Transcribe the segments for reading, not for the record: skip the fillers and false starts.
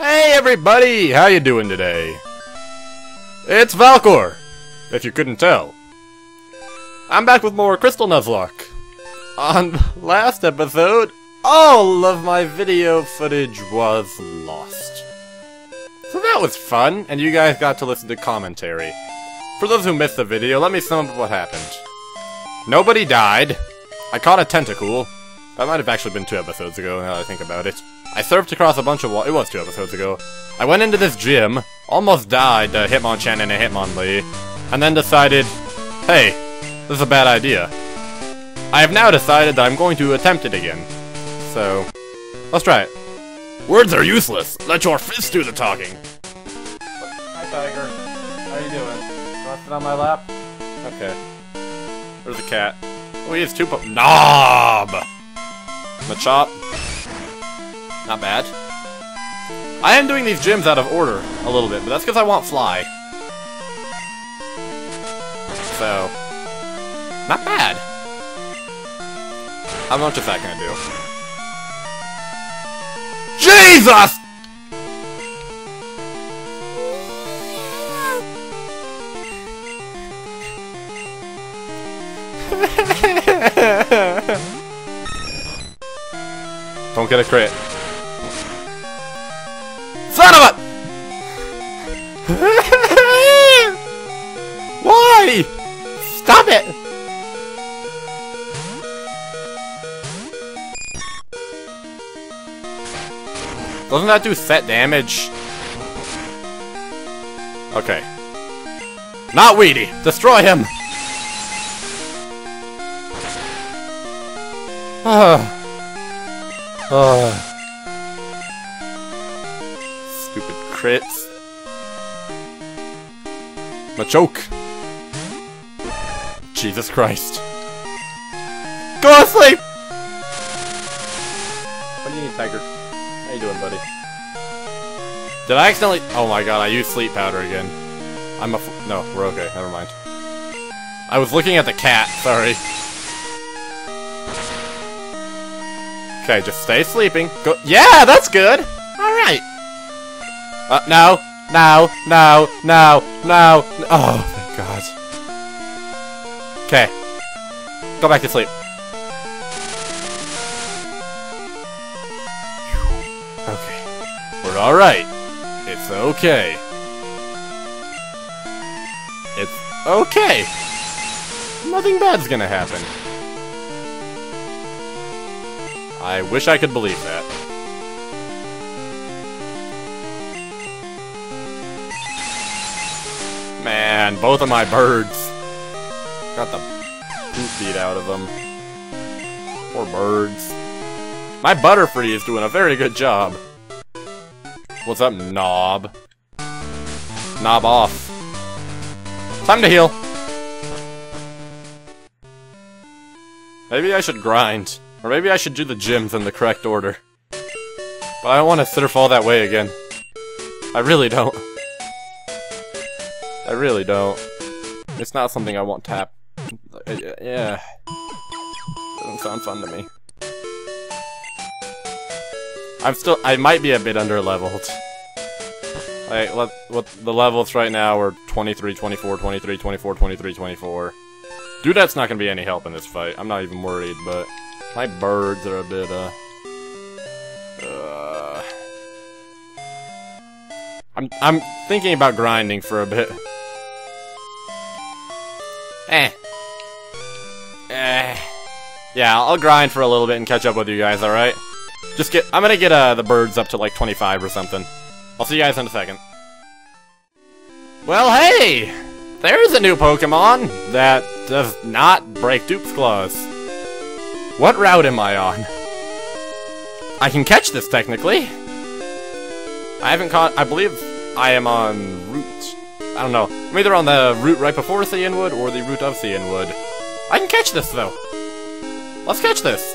Hey everybody, how you doing today? It's Valkoor, if you couldn't tell. I'm back with more Crystal Nuzlocke. On last episode, all of my video footage was lost. So that was fun, and you guys got to listen to commentary. For those who missed the video, let me sum up what happened. Nobody died. I caught a tentacle. That might have actually been 2 episodes ago, now that I think about it. I surfed across a bunch of walls. It was 2 episodes ago. I went into this gym, almost died to Hitmonchan and a Hitmon Lee, and then decided, hey, this is a bad idea. I have now decided that I'm going to attempt it again. So, let's try it. Words are useless. Let your fists do the talking. Hi, Tiger. How you doing? Want to sit on my lap? Okay. There's a cat. Oh, he has 2 pups. Knob! Machop. Not bad. I am doing these gyms out of order a little bit, but that's because I want Fly. So, not bad. How much is that gonna do? Jesus! Don't get a crit. Son of a! Why? Stop it! Doesn't that do set damage? Okay. Not Weedy! Destroy him! Stupid crits. Machoke. Jesus Christ. Go to sleep! What do you need, Tiger? How you doing, buddy? Did I accidentally- oh my god, I used sleep powder again. I'm a f- no, we're okay, never mind. I was looking at the cat, sorry. Okay, just stay sleeping. Go. Yeah, that's good. All right. No, no, no, no, no. Oh, thank God. Okay, go back to sleep. Okay, we're all right. It's okay. It's okay. Nothing bad's gonna happen. I wish I could believe that. Man, both of my birds. Got the poop beat out of them. Poor birds. My Butterfree is doing a very good job. What's up, knob? Knob off. Time to heal. Maybe I should grind. Or maybe I should do the gyms in the correct order. But I don't want to surf all that way again. I really don't. I really don't. It's not something I want to tap. Yeah. Doesn't sound fun to me. I might be a bit under-leveled. Like, what the levels right now are 23, 24, 23, 24, 23, 24. Dude, that's not gonna be any help in this fight. I'm not even worried, but... my birds are a bit, I'm thinking about grinding for a bit. Yeah, I'll grind for a little bit and catch up with you guys, alright? I'm gonna get, the birds up to, like, 25 or something. I'll see you guys in a second. Well, hey! There's a new Pokemon that does not break Dupe's Claws. What route am I on? I can catch this, technically. I haven't caught... I believe I am on route... I don't know. I'm either on the route right before Cianwood or the route of Cianwood. I can catch this, though. Let's catch this.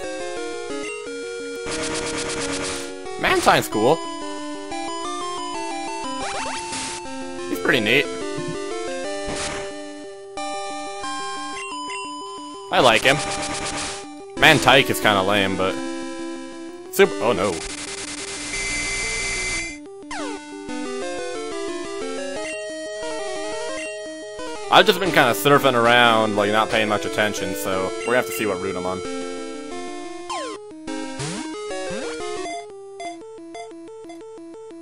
Mantine's cool. He's pretty neat. I like him. Mantike is kind of lame, but... super- oh no. I've just been kind of surfing around, like, not paying much attention, so we're gonna have to see what route I'm on.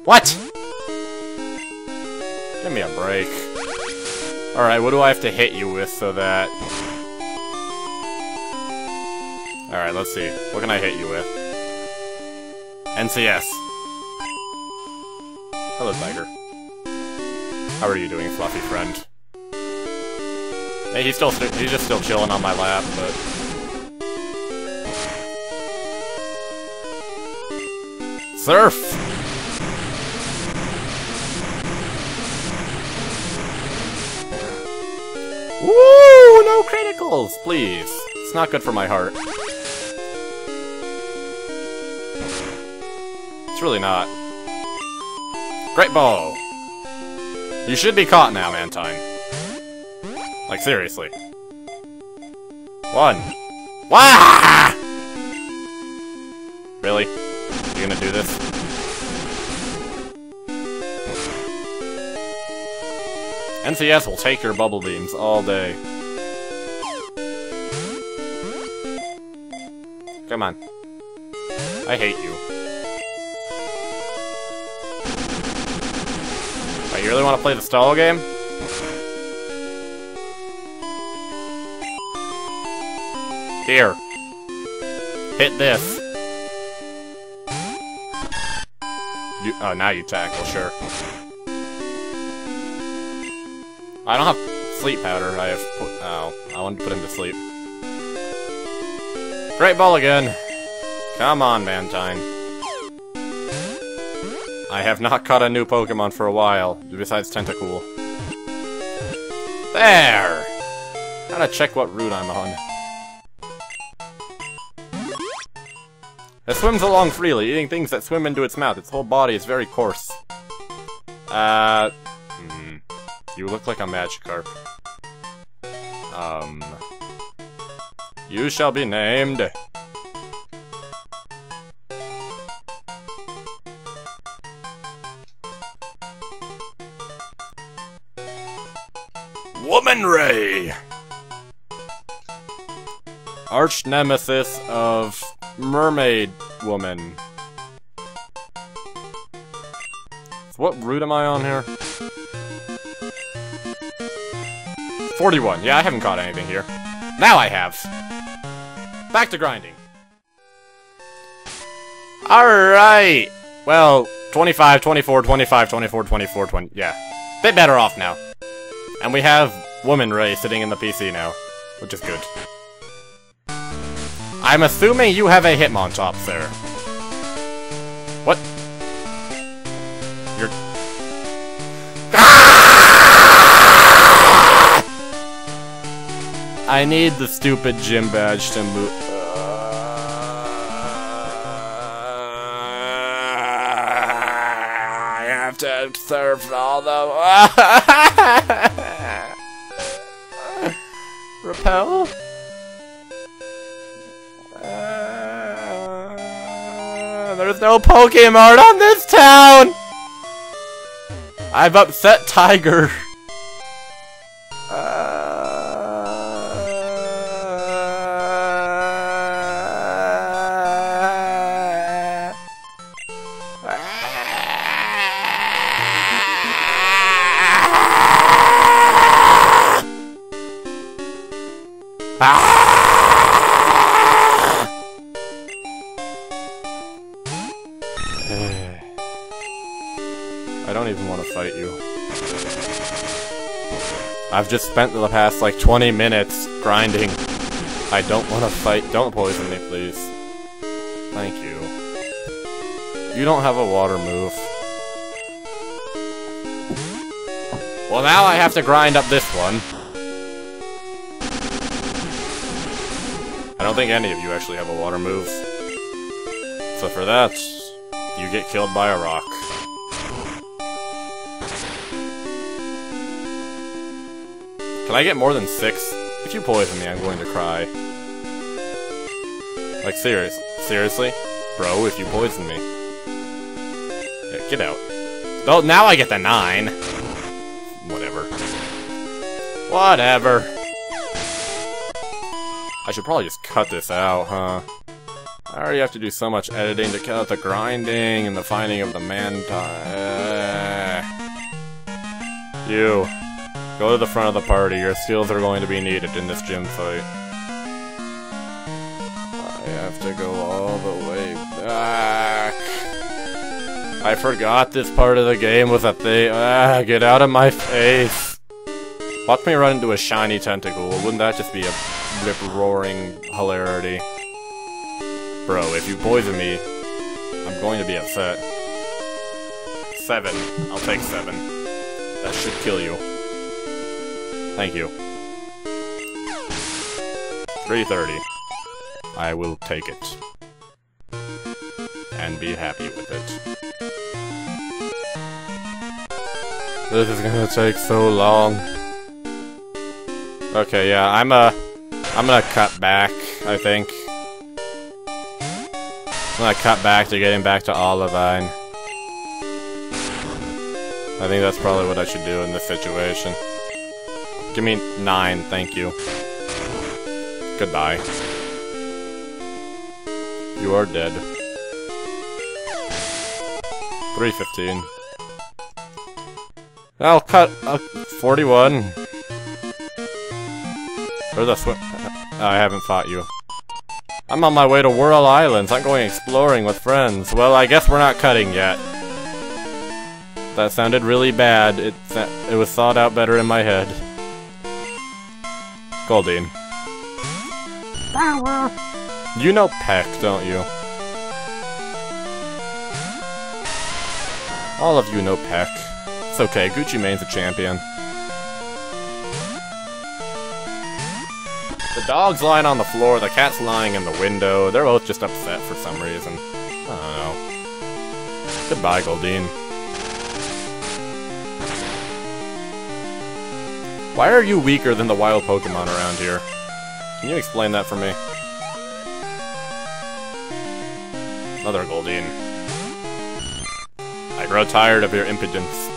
What?! Give me a break. Alright, what do I have to hit you with so that... Alright, let's see. What can I hit you with? RenCS. Hello, Tiger. How are you doing, fluffy friend? Hey, he's just still chilling on my lap, but... Surf! Woo! No criticals, please. It's not good for my heart. It's really not. Great ball. You should be caught now, Mantine. Like, seriously. One. Wah! Really? You gonna do this? RenCS will take your bubble beams all day. Come on. I hate you. Oh, you really want to play the stall game? Here. Hit this. You, oh, now you tackle, sure. I don't have sleep powder, I have... Oh, I wanted to put him to sleep. Great ball again! Come on, Mantine. I have not caught a new Pokemon for a while, besides Tentacool. There! Gotta check what route I'm on. It swims along freely, eating things that swim into its mouth. Its whole body is very coarse. You look like a Magikarp. You shall be named... Woman Ray! Arch-nemesis of Mermaid Woman. So what route am I on here? 41. Yeah, I haven't caught anything here. Now I have! Back to grinding. Alright! Well, 25, 24, 25, 24, 24, 20... Yeah. Bit better off now. And we have Woman Ray sitting in the PC now, which is good. I'm assuming you have a Hitmontop, sir. What? You're... I need the stupid gym badge to move. I have to surf all the. Repel? There's no Pokemon on this town! I've upset Tiger. I don't even want to fight you. I've just spent the past, like, 20 minutes grinding. I don't want to fight. Don't poison me, please. Thank you. You don't have a water move. Well, now I have to grind up this one. I don't think any of you actually have a water move. So for that, you get killed by a rock. Can I get more than 6? If you poison me, I'm going to cry. Like, seriously? Bro, if you poison me. Yeah, get out. Oh, now I get the 9! Whatever. Whatever. I should probably just cut this out, huh? I already have to do so much editing to cut out the grinding and the finding of the Mantine. You. Go to the front of the party. Your skills are going to be needed in this gym fight. I have to go all the way back. I forgot this part of the game was a thing. Get out of my face. Watch me run into a shiny tentacle. Wouldn't that just be a rip-roaring hilarity? Bro, if you poison me, I'm going to be upset. 7. I'll take 7. That should kill you. Thank you. 330. I will take it. And be happy with it. This is gonna take so long. Okay, yeah, I'm gonna cut back, I think. I'm gonna cut back to getting back to Olivine. I think that's probably what I should do in this situation. Give me 9, thank you. Goodbye. You are dead. 315. I'll cut 41. Where's the swim? I haven't fought you. I'm on my way to Whirl Islands. I'm going exploring with friends. Well, I guess we're not cutting yet. That sounded really bad. It was thought out better in my head. Goldeen. You know Peck, don't you? All of you know Peck. It's okay, Gucci Mane's a champion. The dog's lying on the floor, the cat's lying in the window. They're both just upset for some reason. I don't know. Goodbye, Goldeen. Why are you weaker than the wild Pokemon around here? Can you explain that for me? Another Goldeen. I grow tired of your impudence.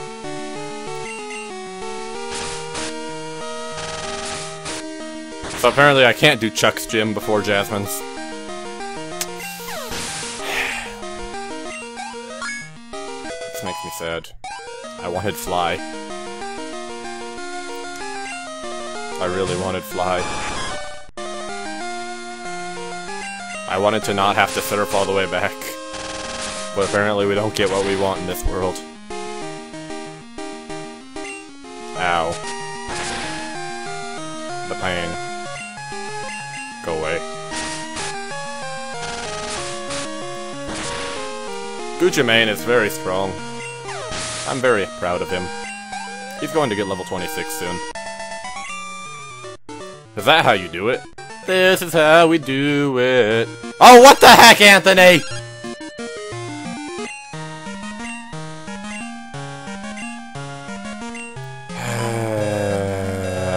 So apparently I can't do Chuck's gym before Jasmine's. This makes me sad. I wanted Fly. I really wanted Fly. I wanted to not have to surf all the way back. But apparently we don't get what we want in this world. Ow. The pain. Go away. Gucci Mane is very strong. I'm very proud of him. He's going to get level 26 soon. Is that how you do it? This is how we do it. Oh, what the heck, Anthony?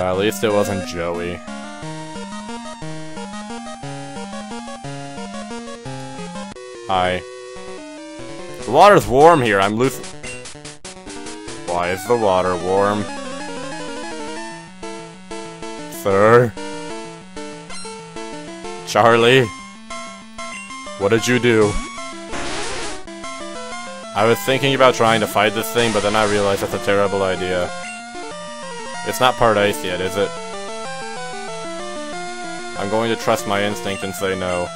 At least it wasn't Joey. Hi. The water's warm here, I'm loose. Why is the water warm? Sir? Charlie? What did you do? I was thinking about trying to fight this thing, but then I realized that's a terrible idea. It's not part ice yet, is it? I'm going to trust my instinct and say no.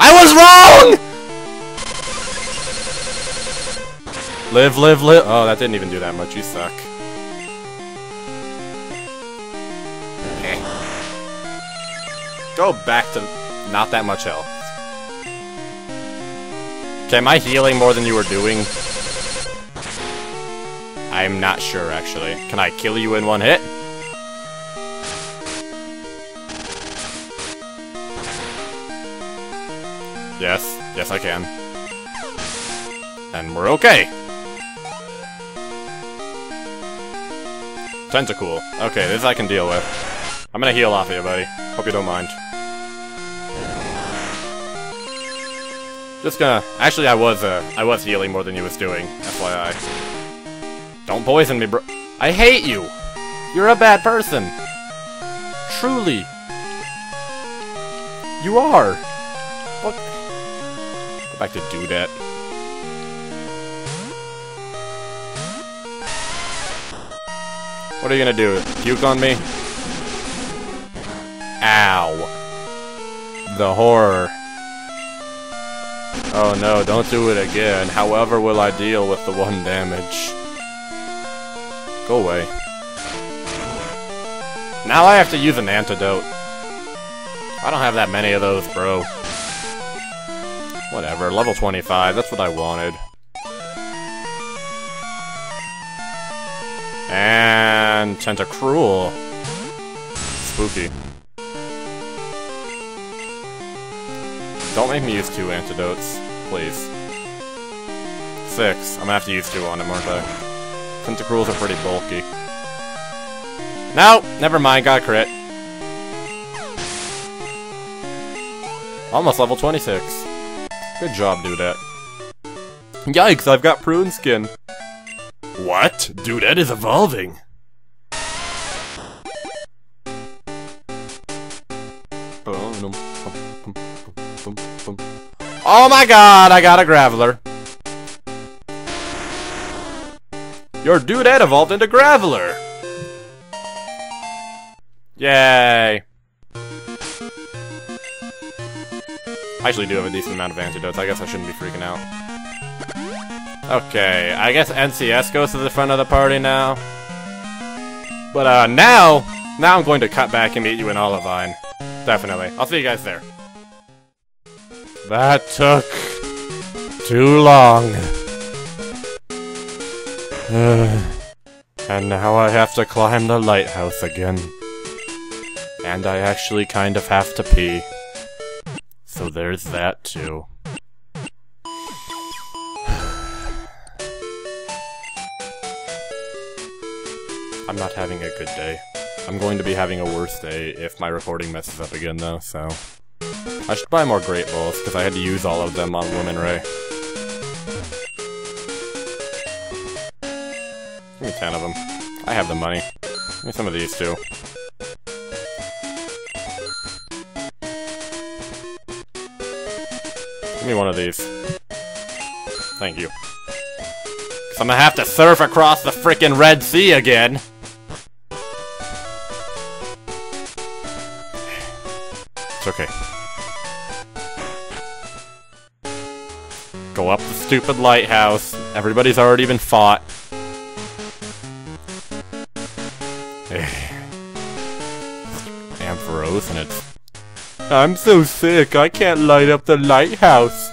I was wrong! Live, live, live. Oh, that didn't even do that much. You suck. Okay. Go back to not that much health. Okay, am I healing more than you were doing? I'm not sure, actually. Can I kill you in one hit? Yes. Yes, I can. And we're okay! Tentacool. Okay, this I can deal with. I'm gonna heal off of you, buddy. Hope you don't mind. Just gonna... Actually, I was healing more than you was doing, FYI. Don't poison me, bro. I hate you. You're a bad person. Truly. You are. What? Go back to Dudette. What are you gonna do? Puke on me? Ow. The horror. Oh no, don't do it again. However will I deal with the one damage? Go away. Now I have to use an antidote. I don't have that many of those, bro. Whatever, level 25, that's what I wanted. And Tentacruel. Spooky. Don't make me use two antidotes, please. 6. I'm gonna have to use 2 on him, aren't I? Tentacruels are pretty bulky. No! Never mind, got crit. Almost level 26. Good job, Dudette. Yikes, I've got prune skin. What? Dudette is evolving. Oh my god, I got a Graveler. Your Dudette evolved into Graveler. Yay. I actually do have a decent amount of antidotes. I guess I shouldn't be freaking out. Okay, I guess NCS goes to the front of the party now. But now I'm going to cut back and meet you in Olivine. Definitely. I'll see you guys there. That took too long. And now I have to climb the lighthouse again. And I actually kind of have to pee. So there's that too. I'm not having a good day. I'm going to be having a worse day if my recording messes up again though, so... I should buy more Great Balls, because I had to use all of them on Woman Ray. Give me 10 of them. I have the money. Give me some of these, too. Give me one of these. Thank you. Because I'm gonna have to surf across the frickin' Red Sea again! It's okay. Go up the stupid lighthouse. Everybody's already been fought. Ampharos and it's... I'm so sick, I can't light up the lighthouse.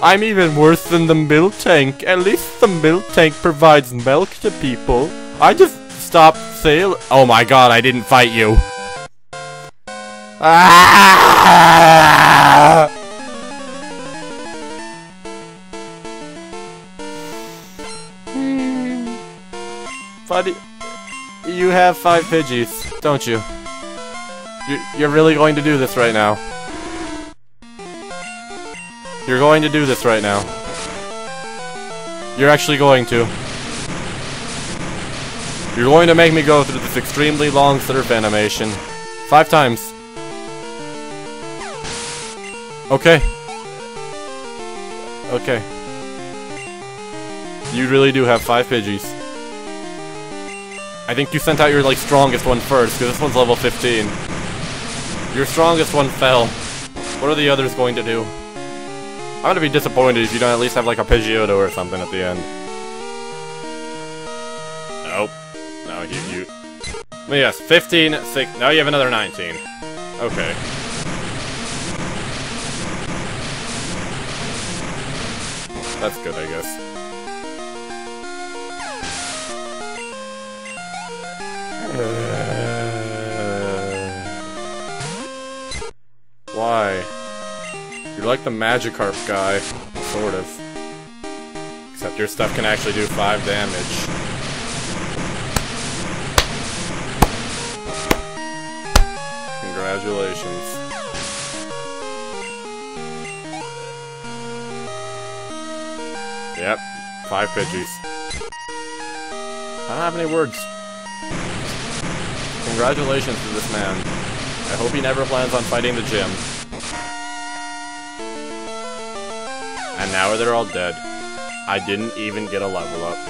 I'm even worse than the milk tank. At least the milk tank provides milk to people. I just stopped sailing. Oh my god, I didn't fight you. Ah! Buddy, you have 5 Pidgeys, don't you? You're really going to do this right now. You're going to do this right now. You're actually going to. You're going to make me go through this extremely long surf animation. 5 times. Okay. Okay. You really do have 5 Pidgeys. I think you sent out your, like, strongest one first, because this one's level 15. Your strongest one fell. What are the others going to do? I'm gonna be disappointed if you don't at least have, like, a Pidgeotto or something at the end. Nope. No, you... Yes, 15, 6... Now you have another 19. Okay. That's good, I guess. Why? You're like the Magikarp guy. Sort of. Except your stuff can actually do 5 damage. Congratulations. Yep, 5 Pidgeys. I don't have any words. Congratulations to this man. I hope he never plans on fighting the gym. And now they're all dead. I didn't even get a level up.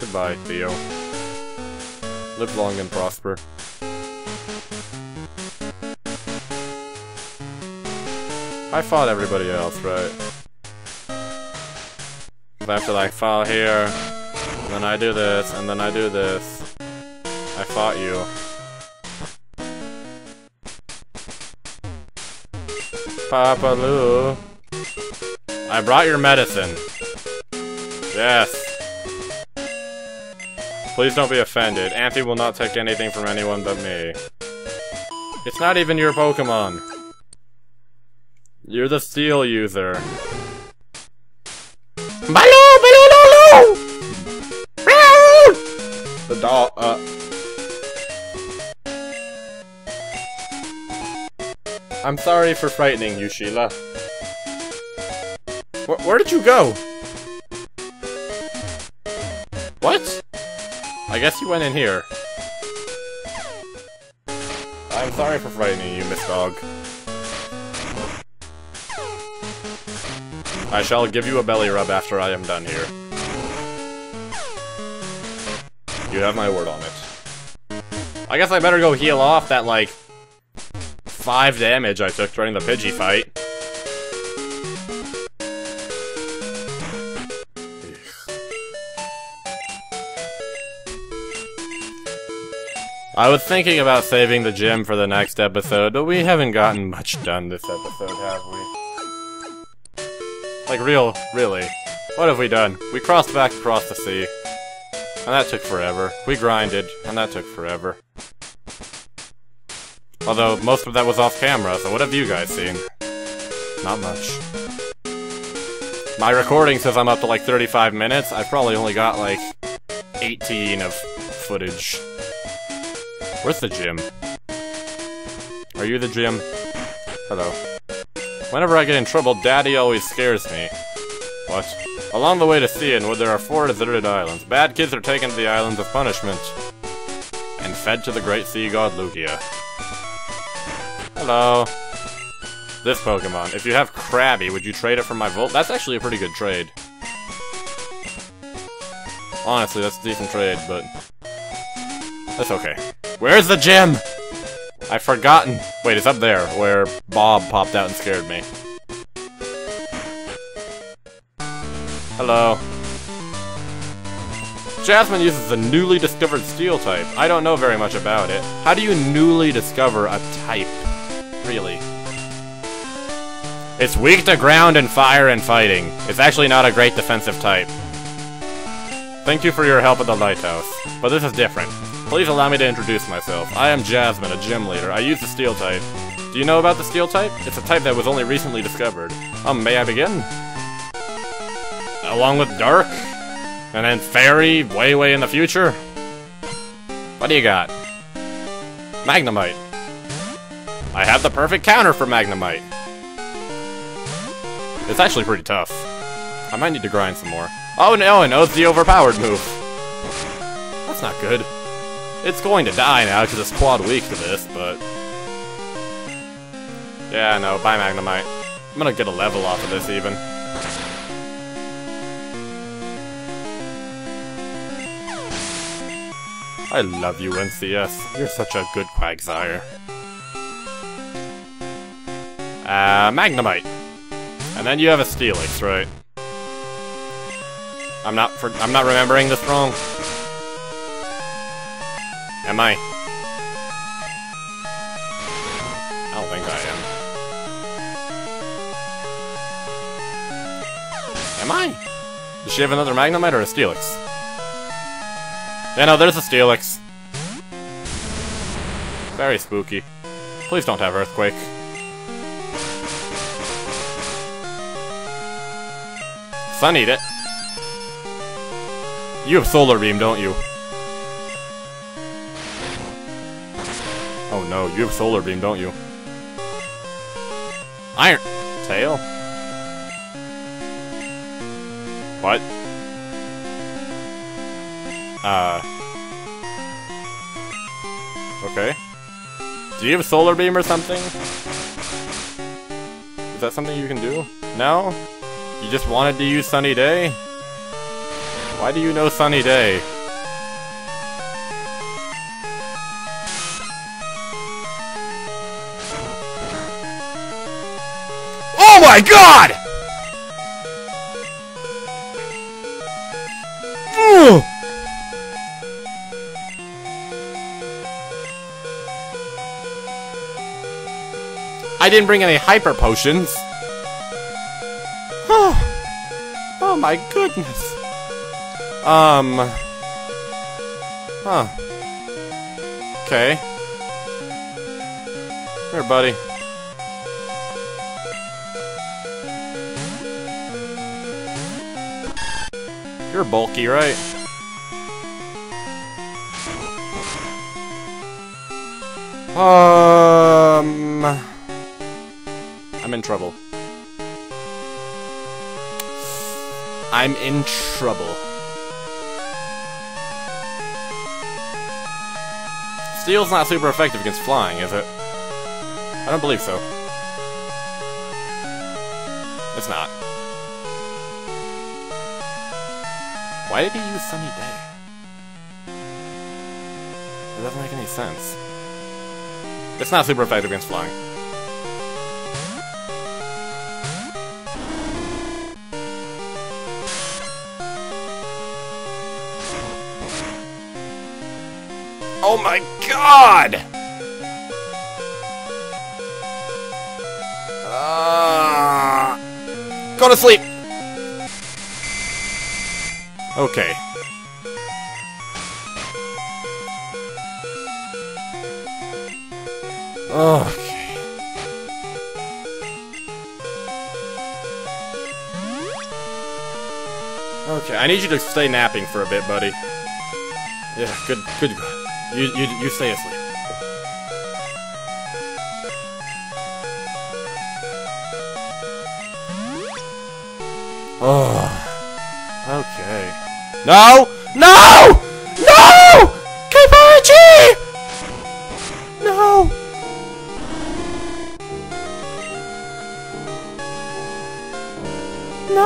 Goodbye, Theo. Live long and prosper. I fought everybody else, right? I have to like fall here, and then I do this, and then I do this. I fought you. Papa Lou. I brought your medicine. Yes. Please don't be offended. Anthy will not take anything from anyone but me. It's not even your Pokemon. You're the steel user. The doll, I'm sorry for frightening you, Sheila. Where did you go? What? I guess you went in here. I'm sorry for frightening you, Miss Dog. I shall give you a belly rub after I am done here. You have my word on it. I guess I better go heal off that, like, 5 damage I took during the Pidgey fight. I was thinking about saving the gym for the next episode, but we haven't gotten much done this episode, have we? Like, really. What have we done? We crossed back across the sea. And that took forever. We grinded, and that took forever. Although, most of that was off camera, so what have you guys seen? Not much. My recording says I'm up to like 35 minutes. I've probably only got like 18 of footage. Where's the gym? Are you the gym? Hello. Whenever I get in trouble, Daddy always scares me. What? Along the way to Cianwood, there are 4 deserted islands. Bad kids are taken to the islands of punishment and fed to the great sea god Lugia. Hello. This Pokemon. If you have Krabby, would you trade it for my Volt? That's actually a pretty good trade. Honestly, that's a decent trade, but that's okay. Where's the gym? I've forgotten. Wait, it's up there, where Bob popped out and scared me. Hello. Jasmine uses a newly discovered steel type. I don't know very much about it. How do you newly discover a type? Really? It's weak to ground and fire and fighting. It's actually not a great defensive type. Thank you for your help at the lighthouse, but this is different. Please allow me to introduce myself. I am Jasmine, a gym leader. I use the steel type. Do you know about the steel type? It's a type that was only recently discovered. May I begin? Along with dark? And then fairy, way in the future? What do you got? Magnemite. I have the perfect counter for Magnemite. It's actually pretty tough. I might need to grind some more. Oh no, and it's the overpowered move. That's not good. It's going to die now because it's quad weak to this, but... yeah, no, bye Magnemite. I'm gonna get a level off of this, even. I love you, RenCS. You're such a good Quagsire. Magnemite. And then you have a Steelix, right? I'm not remembering this wrong. Am I? I don't think I am. Am I? Does she have another Magnemite or a Steelix? Yeah, no, there's a Steelix. Very spooky. Please don't have Earthquake. Sun eat it. You have Solar Beam, don't you? Oh no, you have Solar Beam, don't you? Iron Tail? What? Okay. Do you have a solar beam or something? Is that something you can do? No? You just wanted to use Sunny Day? Why do you know Sunny Day? Oh my god! I didn't bring any hyper potions. Oh, oh my goodness. Huh. Okay. Here, buddy. You're bulky, right? I'm in trouble. I'm in trouble. Steel's not super effective against flying, is it? I don't believe so. It's not. Why did he use Sunny Day? It doesn't make any sense. It's not super effective against flying. Oh my god! Go to sleep! Okay. Okay. Okay, I need you to stay napping for a bit, buddy. Yeah, good. You stay asleep. Oh. Okay. No! No! No! Kaepora G! No! No!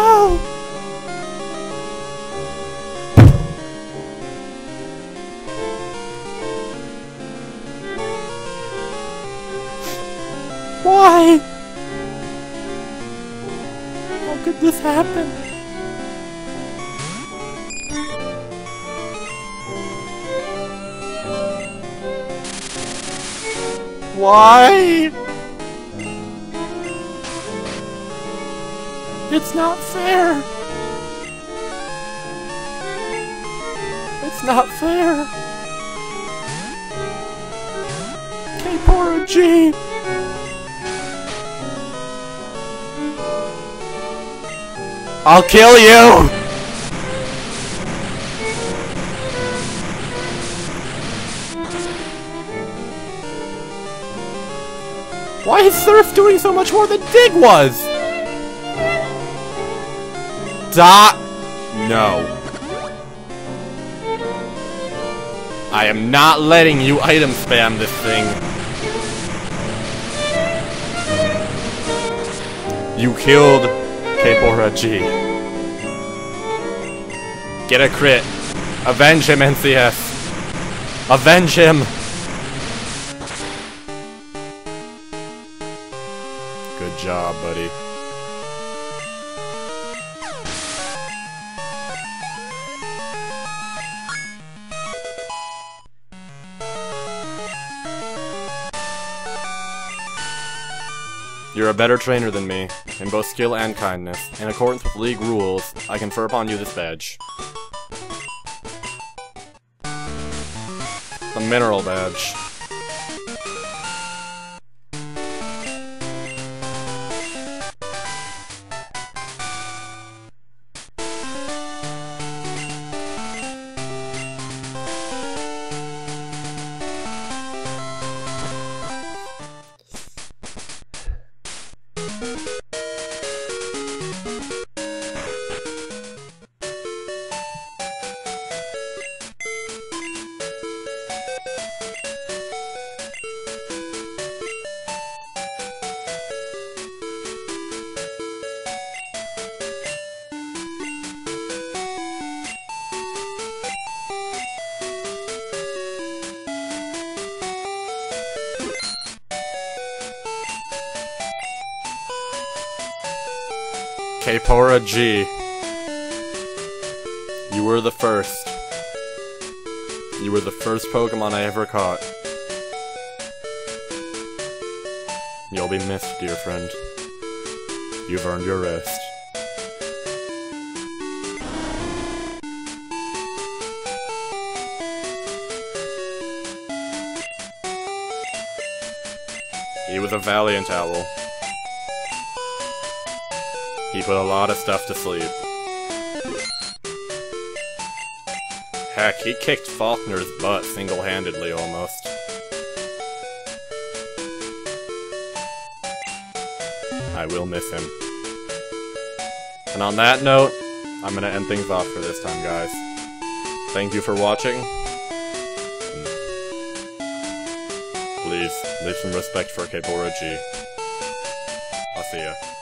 Why? How could this happen? Why? It's not fair. It's not fair. Kaepora G. I'll kill you! Why is Surf doing so much more than Dig was? No. I am not letting you item spam this thing. You killed Kaepora G. Get a crit. Avenge him, NCS. Avenge him. Good job, buddy. You're a better trainer than me, in both skill and kindness. In accordance with league rules, I confer upon you this badge. The mineral badge. Kaepora G. You were the first. You were the first Pokemon I ever caught. You'll be missed, dear friend. You've earned your rest. He was a valiant owl. He put a lot of stuff to sleep. Heck, he kicked Faulkner's butt single-handedly, almost. I will miss him. And on that note, I'm gonna end things off for this time, guys. Thank you for watching. Please, leave some respect for Kaepora G. I'll see ya.